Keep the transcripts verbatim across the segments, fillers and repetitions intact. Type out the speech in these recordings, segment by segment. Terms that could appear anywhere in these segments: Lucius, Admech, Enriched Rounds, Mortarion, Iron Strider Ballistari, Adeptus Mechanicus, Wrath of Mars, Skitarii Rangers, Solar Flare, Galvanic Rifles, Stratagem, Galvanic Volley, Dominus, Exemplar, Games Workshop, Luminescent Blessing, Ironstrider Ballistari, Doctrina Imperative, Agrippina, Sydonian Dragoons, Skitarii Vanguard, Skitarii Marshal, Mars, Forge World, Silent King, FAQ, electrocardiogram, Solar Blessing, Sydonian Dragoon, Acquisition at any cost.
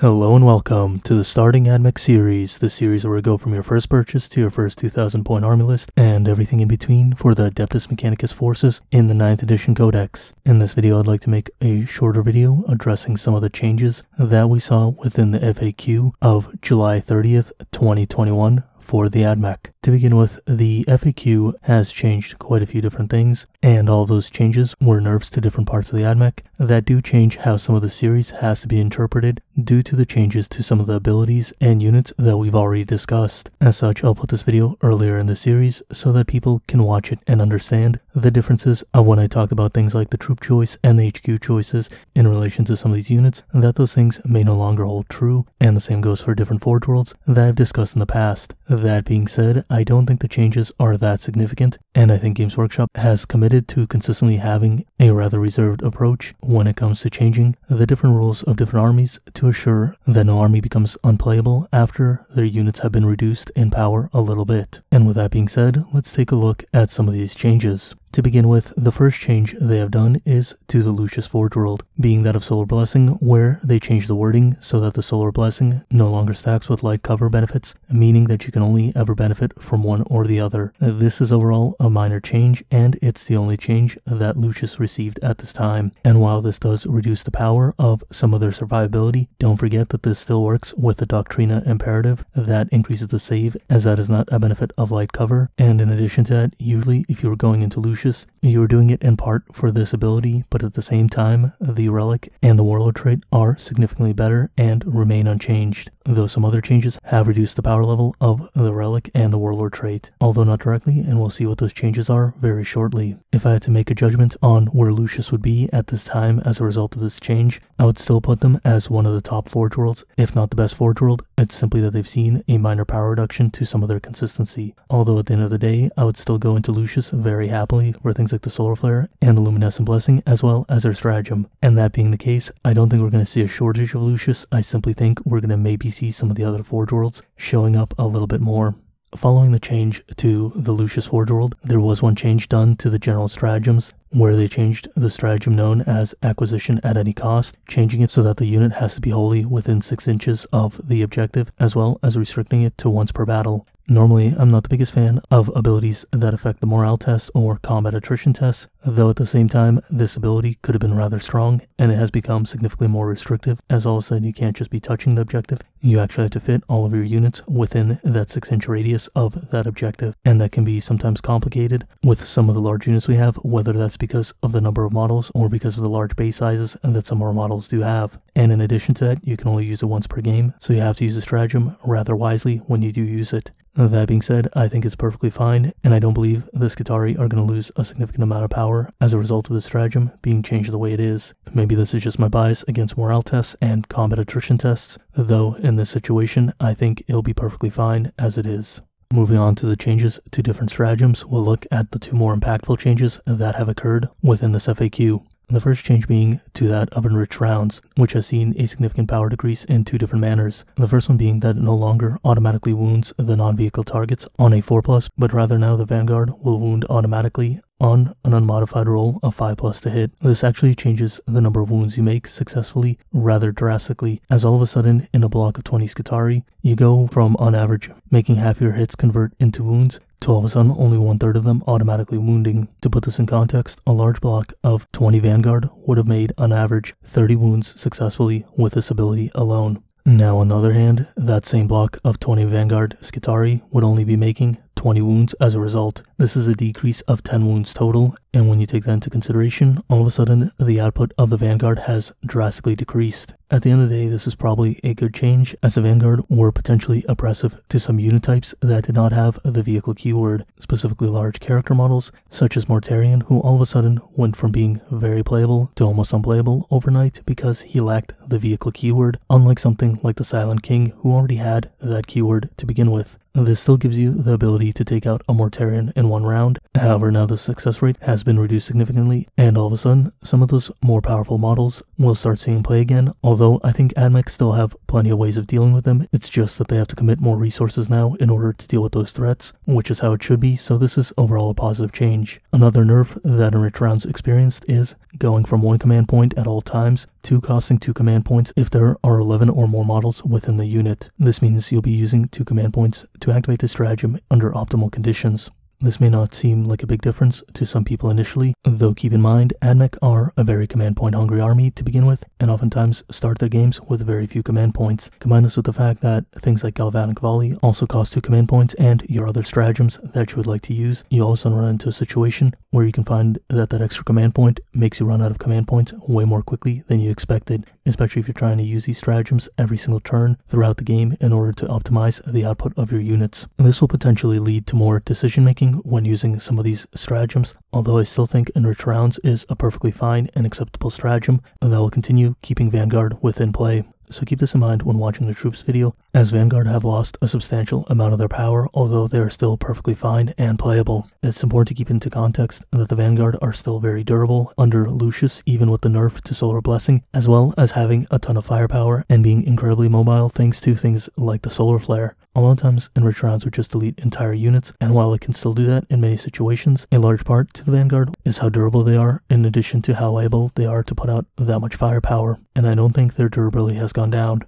Hello and welcome to the Starting AdMech series, the series where we go from your first purchase to your first two thousand point army list and everything in between for the Adeptus Mechanicus forces in the ninth edition codex. In this video I'd like to make a shorter video addressing some of the changes that we saw within the F A Q of July thirtieth, twenty twenty-one. For the AdMech. To begin with, the F A Q has changed quite a few different things, and all those changes were nerfs to different parts of the AdMech that do change how some of the series has to be interpreted due to the changes to some of the abilities and units that we've already discussed. As such, I'll put this video earlier in the series so that people can watch it and understand the differences of when I talked about things like the troop choice and the H Q choices in relation to some of these units, that those things may no longer hold true, and the same goes for different Forge Worlds that I've discussed in the past. That being said, I don't think the changes are that significant, and I think Games Workshop has committed to consistently having a rather reserved approach when it comes to changing the different rules of different armies to assure that no army becomes unplayable after their units have been reduced in power a little bit. And with that being said, let's take a look at some of these changes. To begin with, the first change they have done is to the Lucius Forge World, being that of Solar Blessing, where they changed the wording so that the Solar Blessing no longer stacks with light cover benefits, meaning that you can only ever benefit from one or the other. This is overall a minor change, and it's the only change that Lucius received at this time. And while this does reduce the power of some of their survivability, don't forget that this still works with the Doctrina Imperative that increases the save, as that is not a benefit of light cover. And in addition to that, usually if you were going into Lucius, you are doing it in part for this ability, but at the same time, the Relic and the Warlord trait are significantly better and remain unchanged, though some other changes have reduced the power level of the Relic and the Warlord trait, although not directly, and we'll see what those changes are very shortly. If I had to make a judgment on where Lucius would be at this time as a result of this change, I would still put them as one of the top Forge Worlds, if not the best Forge World. It's simply that they've seen a minor power reduction to some of their consistency, although at the end of the day, I would still go into Lucius very happily for things like the Solar Flare and the Luminescent Blessing, as well as their Stratagem. And that being the case, I don't think we're going to see a shortage of Lucius. I simply think we're going to maybe see some of the other Forge Worlds showing up a little bit more. Following the change to the Lucius Forge World, there was one change done to the general stratagems, where they changed the stratagem known as Acquisition at Any Cost, changing it so that the unit has to be wholly within six inches of the objective, as well as restricting it to once per battle. Normally, I'm not the biggest fan of abilities that affect the morale test or combat attrition tests, though at the same time, this ability could have been rather strong, and it has become significantly more restrictive, as all of a sudden you can't just be touching the objective, you actually have to fit all of your units within that six inch radius of that objective, and that can be sometimes complicated with some of the large units we have, whether that's because of the number of models or because of the large base sizes that some of our models do have. And in addition to that, you can only use it once per game, so you have to use the stratagem rather wisely when you do use it. That being said, I think it's perfectly fine, and I don't believe the Skitarii are going to lose a significant amount of power as a result of the stratagem being changed the way it is. Maybe this is just my bias against morale tests and combat attrition tests, though in this situation, I think it'll be perfectly fine as it is. Moving on to the changes to different stratagems, we'll look at the two more impactful changes that have occurred within this F A Q. The first change being to that of Enriched Rounds, which has seen a significant power decrease in two different manners. The first one being that it no longer automatically wounds the non-vehicle targets on a four plus, but rather now the Vanguard will wound automatically on an unmodified roll of five plus to hit. This actually changes the number of wounds you make successfully rather drastically, as all of a sudden in a block of twenty Skitarii, you go from on average making half your hits convert into wounds to all of a sudden only one third of them automatically wounding. To put this in context, a large block of twenty Vanguard would have made on average thirty wounds successfully with this ability alone. Now on the other hand, that same block of twenty Vanguard Skitarii would only be making twenty wounds as a result. This is a decrease of ten wounds total, and when you take that into consideration, all of a sudden the output of the Vanguard has drastically decreased. At the end of the day, this is probably a good change, as the Vanguard were potentially oppressive to some unit types that did not have the vehicle keyword, specifically large character models such as Mortarion, who all of a sudden went from being very playable to almost unplayable overnight because he lacked the vehicle keyword, unlike something like the Silent King, who already had that keyword to begin with. This still gives you the ability to take out a Mortarion in one round, however now the success rate has been reduced significantly, and all of a sudden, some of those more powerful models will start seeing play again, although I think AdMechs still have plenty of ways of dealing with them. It's just that they have to commit more resources now in order to deal with those threats, which is how it should be, so this is overall a positive change. Another nerf that Enriched Rounds experienced is going from one command point at all times to costing two command points if there are eleven or more models within the unit. This means you'll be using two command points to activate the stratagem under optimal conditions. This may not seem like a big difference to some people initially, though keep in mind, AdMech are a very command point hungry army to begin with, and oftentimes start their games with very few command points. Combine this with the fact that things like Galvanic Volley also cost two command points and your other stratagems that you would like to use, you all of a sudden run into a situation where you can find that that extra command point makes you run out of command points way more quickly than you expected, especially if you're trying to use these stratagems every single turn throughout the game in order to optimize the output of your units. This will potentially lead to more decision making when using some of these stratagems, although I still think Enriched Rounds is a perfectly fine and acceptable stratagem that will continue keeping Vanguard within play. So keep this in mind when watching the troops video, as Vanguard have lost a substantial amount of their power, although they are still perfectly fine and playable. It's important to keep into context that the Vanguard are still very durable under Lucius, even with the nerf to Solar Blessing, as well as having a ton of firepower and being incredibly mobile thanks to things like the Solar Flare. A lot of times, Enriched Rounds would just delete entire units, and while it can still do that in many situations, a large part to the Vanguard is how durable they are, in addition to how able they are to put out that much firepower, and I don't think their durability has gone down.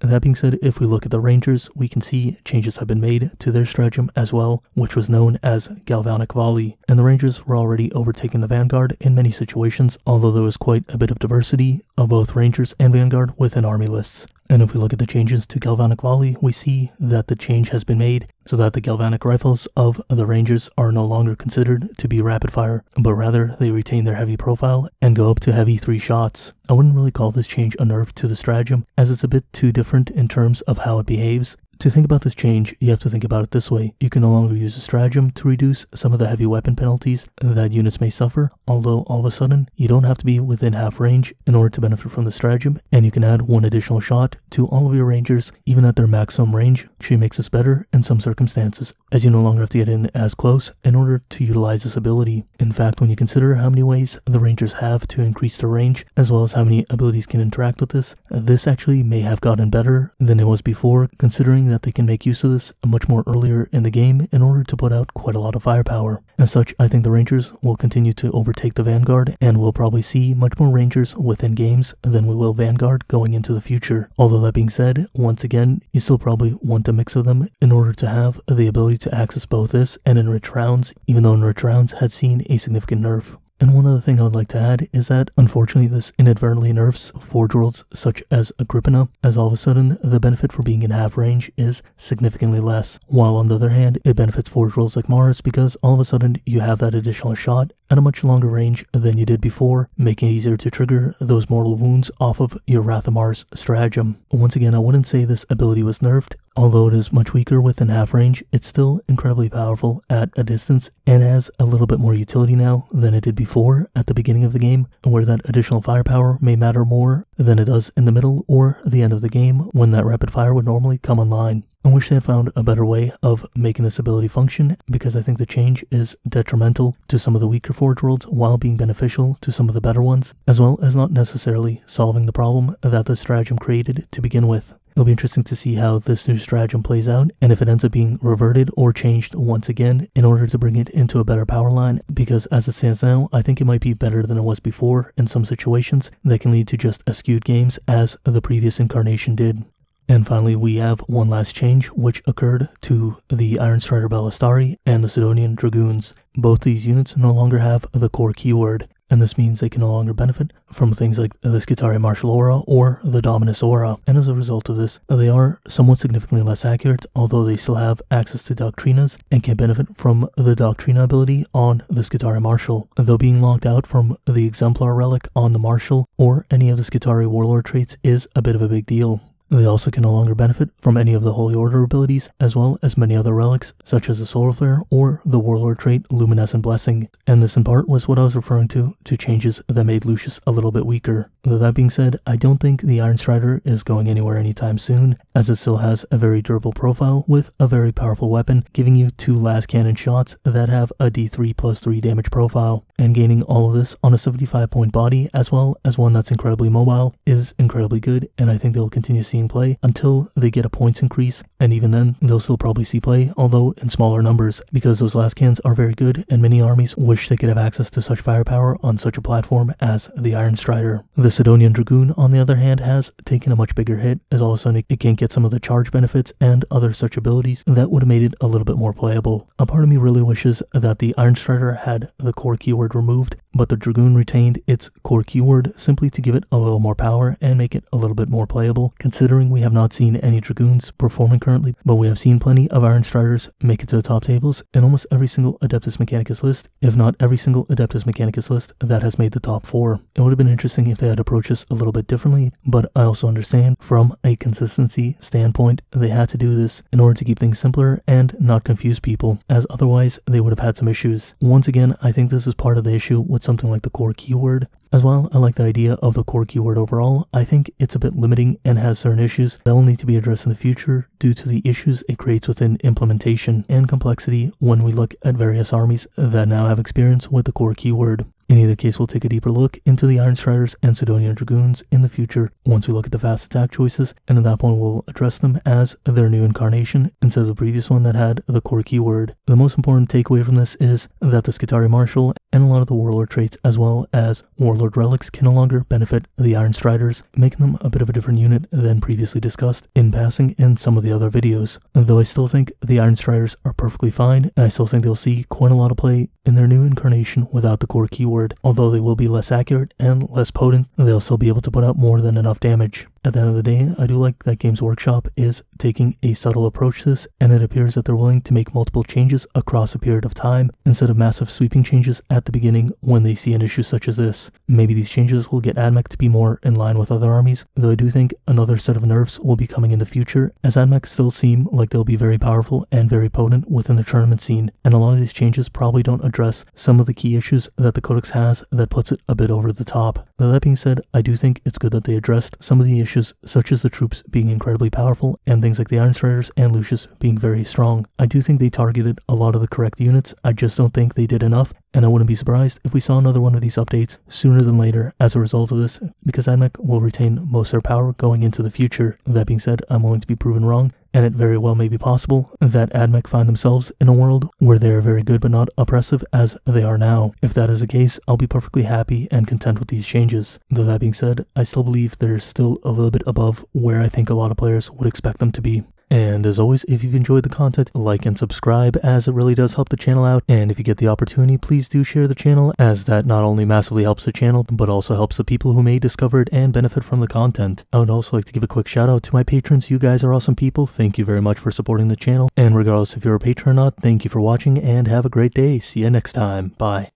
That being said, if we look at the Rangers, we can see changes have been made to their stratagem as well, which was known as Galvanic Volley, and the Rangers were already overtaking the Vanguard in many situations, although there was quite a bit of diversity of both Rangers and Vanguard within army lists. And if we look at the changes to Galvanic Volley, we see that the change has been made so that the Galvanic Rifles of the Rangers are no longer considered to be rapid fire, but rather they retain their heavy profile and go up to heavy three shots. I wouldn't really call this change a nerf to the stratagem, as it's a bit too different in terms of how it behaves. To think about this change, you have to think about it this way. You can no longer use a stratagem to reduce some of the heavy weapon penalties that units may suffer, although all of a sudden, you don't have to be within half range in order to benefit from the stratagem, and you can add one additional shot to all of your Rangers, even at their maximum range, which makes this better in some circumstances, as you no longer have to get in as close in order to utilize this ability. In fact, when you consider how many ways the Rangers have to increase their range, as well as how many abilities can interact with this, this actually may have gotten better than it was before, considering that they can make use of this much more earlier in the game in order to put out quite a lot of firepower. As such, I think the Rangers will continue to overtake the Vanguard, and we'll probably see much more Rangers within games than we will Vanguard going into the future. Although that being said, once again, you still probably want a mix of them in order to have the ability to access both this and Enriched Rounds, even though Enriched Rounds had seen a significant nerf. And one other thing I would like to add is that, unfortunately, this inadvertently nerfs Forge Worlds such as Agrippina, as all of a sudden, the benefit for being in half range is significantly less, while on the other hand, it benefits Forge Worlds like Mars because all of a sudden, you have that additional shot at a much longer range than you did before, making it easier to trigger those mortal wounds off of your Wrath of Mars stratagem. Once again, I wouldn't say this ability was nerfed. Although it is much weaker within half range, it's still incredibly powerful at a distance and has a little bit more utility now than it did before at the beginning of the game, where that additional firepower may matter more than it does in the middle or the end of the game when that rapid fire would normally come online. I wish they had found a better way of making this ability function, because I think the change is detrimental to some of the weaker Forge Worlds while being beneficial to some of the better ones, as well as not necessarily solving the problem that the stratagem created to begin with. It'll be interesting to see how this new stratagem plays out, and if it ends up being reverted or changed once again in order to bring it into a better power line, because as it stands now, I think it might be better than it was before in some situations that can lead to just skewed games as the previous incarnation did. And finally, we have one last change, which occurred to the Ironstrider Ballistari and the Sydonian Dragoons. Both these units no longer have the core keyword, and this means they can no longer benefit from things like the Skitarii Marshal aura or the Dominus aura, and as a result of this, they are somewhat significantly less accurate, although they still have access to Doctrinas and can benefit from the Doctrina ability on the Skitarii Marshal, though being locked out from the Exemplar relic on the Marshal or any of the Skitarii Warlord traits is a bit of a big deal. They also can no longer benefit from any of the Holy Order abilities, as well as many other relics, such as the Solar Flare or the Warlord trait Luminescent Blessing, and this in part was what I was referring to, to changes that made Lucius a little bit weaker. Though that being said, I don't think the Ironstrider is going anywhere anytime soon, as it still has a very durable profile with a very powerful weapon, giving you two last cannon shots that have a D three plus three damage profile, and gaining all of this on a seventy-five point body, as well as one that's incredibly mobile, is incredibly good, and I think they'll continue seeing play until they get a points increase, and even then they'll still probably see play, although in smaller numbers, because those last cans are very good and many armies wish they could have access to such firepower on such a platform as the Iron Strider. The Sydonian Dragoon, on the other hand, has taken a much bigger hit, as all of a sudden it can't get some of the charge benefits and other such abilities that would have made it a little bit more playable. A part of me really wishes that the Iron Strider had the core keyword removed, but the Dragoon retained its core keyword simply to give it a little more power and make it a little bit more playable, considering we have not seen any Dragoons performing currently, but we have seen plenty of Iron Striders make it to the top tables in almost every single Adeptus Mechanicus list, if not every single Adeptus Mechanicus list that has made the top four. It would have been interesting if they had approached this a little bit differently, but I also understand from a consistency standpoint, they had to do this in order to keep things simpler and not confuse people, as otherwise they would have had some issues. Once again, I think this is part of the issue with something like the core keyword. As well, I like the idea of the core keyword overall. I think it's a bit limiting and has certain issues that will need to be addressed in the future due to the issues it creates within implementation and complexity when we look at various armies that now have experience with the core keyword. In either case, we'll take a deeper look into the Ironstriders and Sydonian Dragoons in the future once we look at the fast attack choices, and at that point we'll address them as their new incarnation instead of the previous one that had the core keyword. The most important takeaway from this is that the Skitarii Marshal and a lot of the Warlord traits as well as Warlord relics can no longer benefit the Ironstriders, making them a bit of a different unit than previously discussed in passing in some of the other videos. Though I still think the Ironstriders are perfectly fine, and I still think they'll see quite a lot of play in their new incarnation without the core keyword. Although they will be less accurate and less potent, they'll still be able to put out more than enough damage. At the end of the day, I do like that Games Workshop is taking a subtle approach to this, and it appears that they're willing to make multiple changes across a period of time instead of massive sweeping changes at the beginning when they see an issue such as this. Maybe these changes will get AdMech to be more in line with other armies, though I do think another set of nerfs will be coming in the future, as AdMech still seem like they'll be very powerful and very potent within the tournament scene, and a lot of these changes probably don't address some of the key issues that the Codex has that puts it a bit over the top. Now that being said, I do think it's good that they addressed some of the issues such as the troops being incredibly powerful and things like the Ironstriders and Lucius being very strong. I do think they targeted a lot of the correct units, I just don't think they did enough, and I wouldn't be surprised if we saw another one of these updates sooner than later as a result of this, because AdMech will retain most of their power going into the future. That being said, I'm willing to be proven wrong, and it very well may be possible that AdMech find themselves in a world where they are very good but not oppressive as they are now. If that is the case, I'll be perfectly happy and content with these changes. Though that being said, I still believe they're still a little bit above where I think a lot of players would expect them to be. And as always, if you've enjoyed the content, like and subscribe, as it really does help the channel out, and if you get the opportunity, please do share the channel, as that not only massively helps the channel, but also helps the people who may discover it and benefit from the content. I would also like to give a quick shout out to my patrons. You guys are awesome people, thank you very much for supporting the channel, and regardless if you're a patron or not, thank you for watching, and have a great day. See you next time, bye.